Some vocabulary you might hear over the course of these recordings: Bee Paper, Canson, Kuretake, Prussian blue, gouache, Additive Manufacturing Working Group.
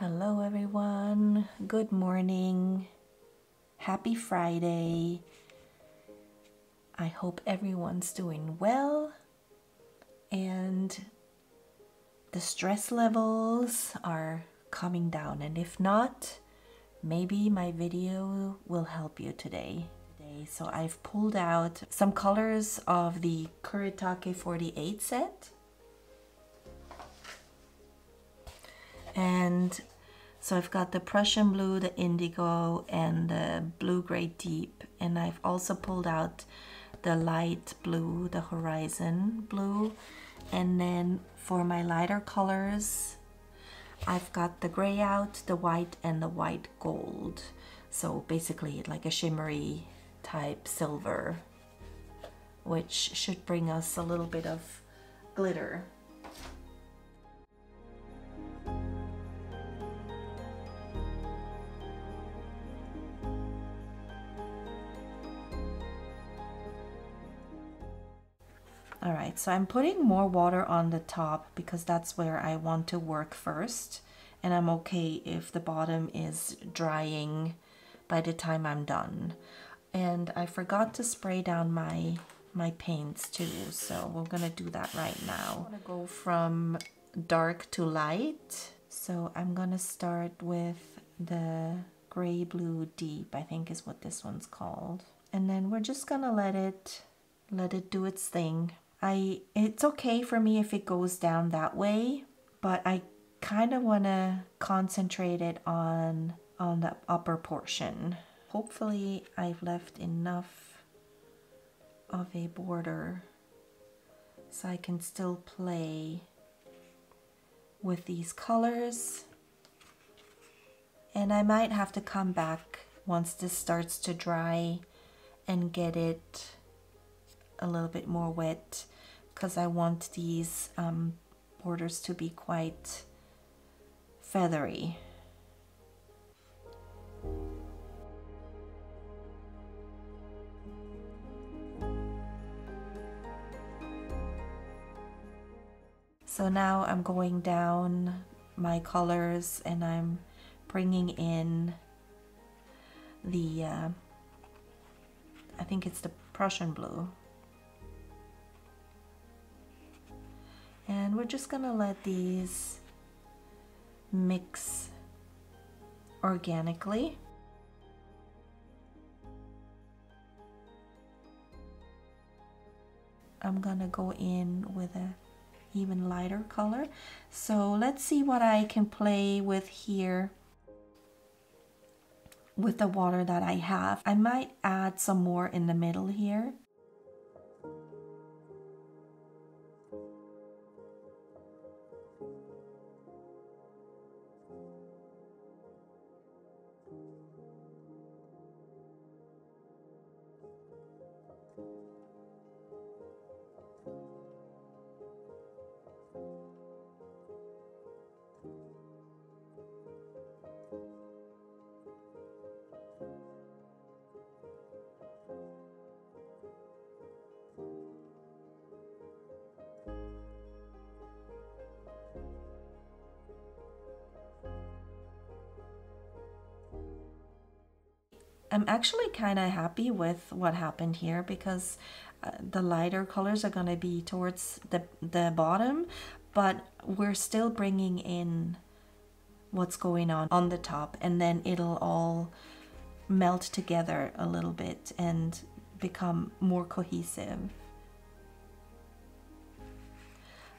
Hello everyone, good morning, happy Friday. I hope everyone's doing well and the stress levels are coming down, and if not, maybe my video will help you today. So I've pulled out some colors of the Kuretake 48 set. And so I've got the Prussian blue, the indigo, and the blue gray deep. And I've also pulled out the light blue, the horizon blue. And then for my lighter colors, I've got the gray out, the white, and the white gold. So basically like a shimmery type silver, which should bring us a little bit of glitter. Alright, so I'm putting more water on the top because that's where I want to work first, and I'm okay if the bottom is drying by the time I'm done. And I forgot to spray down my paints too, so we're gonna do that right now. I'm gonna go from dark to light, so I'm gonna start with the gray blue deep, I think is what this one's called, and then we're just gonna let it do its thing. It's okay for me if it goes down that way, but I kind of want to concentrate it on the upper portion. Hopefully I've left enough of a border so I can still play with these colors, and I might have to come back once this starts to dry and get it a little bit more wet, because I want these borders to be quite feathery. So now I'm going down my colors and I'm bringing in the, I think it's the Prussian blue. And we're just gonna let these mix organically. I'm gonna go in with an even lighter color. So let's see what I can play with here with the water that I have. I might add some more in the middle here. I'm actually kind of happy with what happened here, because the lighter colors are going to be towards the bottom, but we're still bringing in what's going on the top, and then it'll all melt together a little bit and become more cohesive.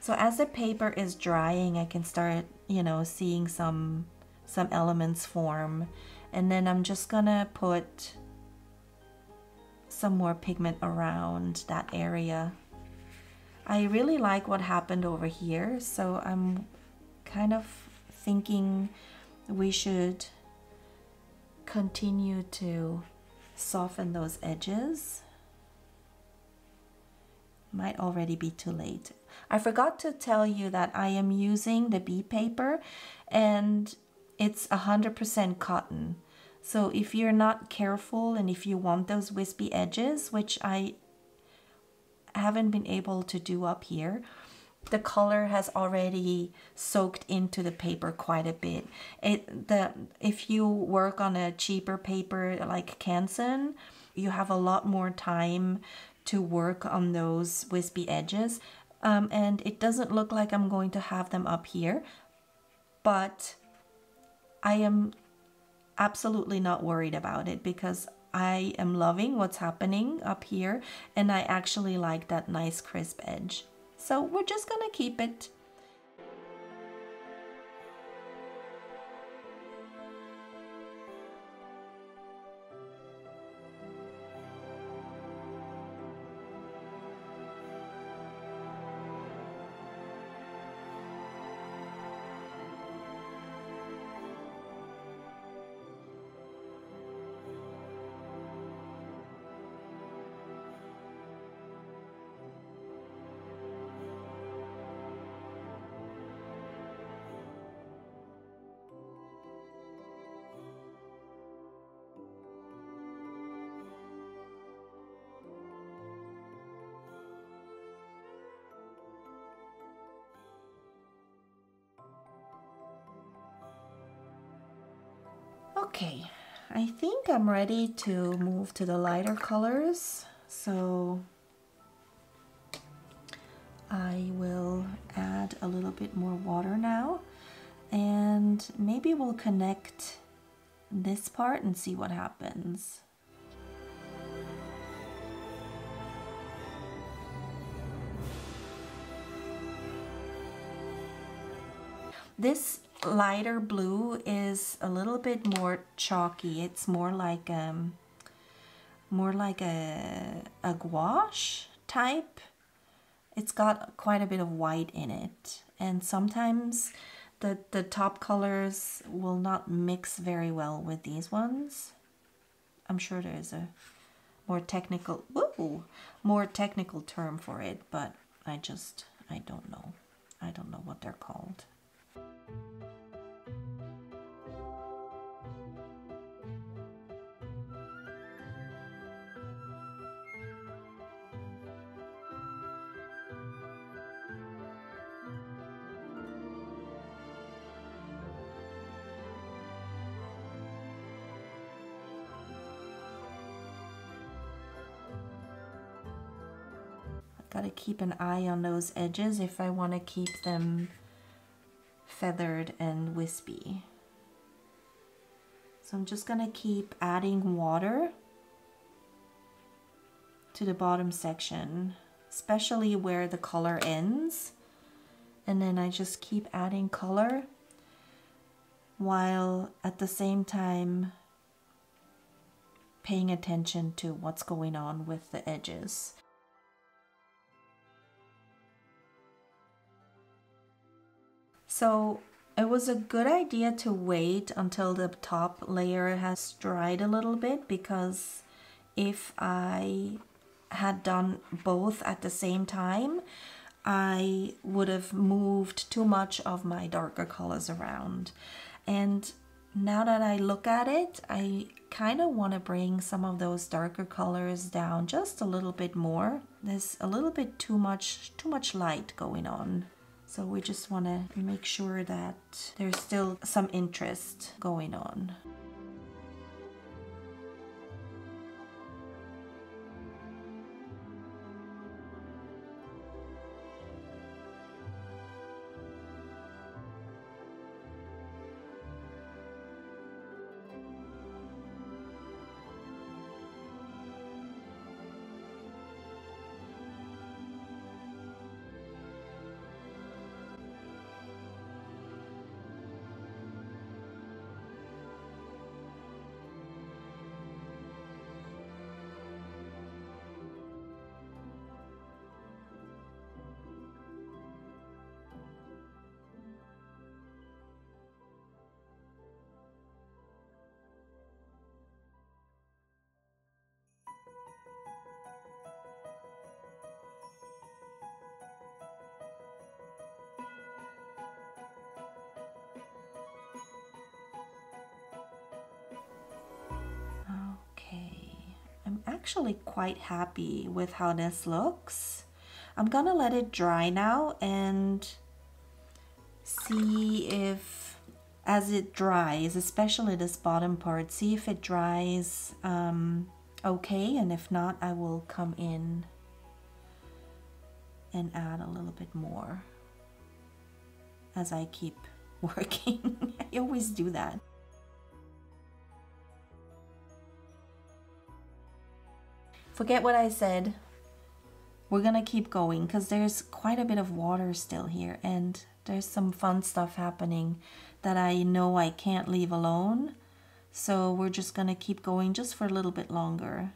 So as the paper is drying, I can start, you know, seeing some elements form. And then I'm just gonna put some more pigment around that area. I really like what happened over here, so I'm kind of thinking we should continue to soften those edges. Might already be too late. I forgot to tell you that I am using the Bee Paper, and it's 100% cotton. So if you're not careful and if you want those wispy edges, which I haven't been able to do up here, the color has already soaked into the paper quite a bit. If you work on a cheaper paper like Canson, you have a lot more time to work on those wispy edges. And it doesn't look like I'm going to have them up here, but I am absolutely not worried about it because I am loving what's happening up here, and I actually like that nice crisp edge. So we're just gonna keep it. Okay, I think I'm ready to move to the lighter colors, so I will add a little bit more water now, and maybe we'll connect this part and see what happens. This lighter blue is a little bit more chalky. It's more like a gouache type. It's got quite a bit of white in it, and sometimes the top colors will not mix very well with these ones. I'm sure there's a more technical term for it, but I don't know. I don't know what they're called. Gotta keep an eye on those edges if I want to keep them feathered and wispy. So I'm just gonna keep adding water to the bottom section, especially where the color ends. And then I just keep adding color while at the same time paying attention to what's going on with the edges. So it was a good idea to wait until the top layer has dried a little bit, because if I had done both at the same time, I would have moved too much of my darker colors around. And now that I look at it, I kind of want to bring some of those darker colors down just a little bit more. There's a little bit too much light going on. So we just want to make sure that there's still some interest going on. I'm actually quite happy with how this looks. I'm gonna let it dry now and see if, as it dries, especially this bottom part, see if it dries okay, and if not, I will come in and add a little bit more as I keep working. I always do that. Forget what I said. We're gonna keep going because there's quite a bit of water still here, and there's some fun stuff happening that I know I can't leave alone. So we're just gonna keep going just for a little bit longer.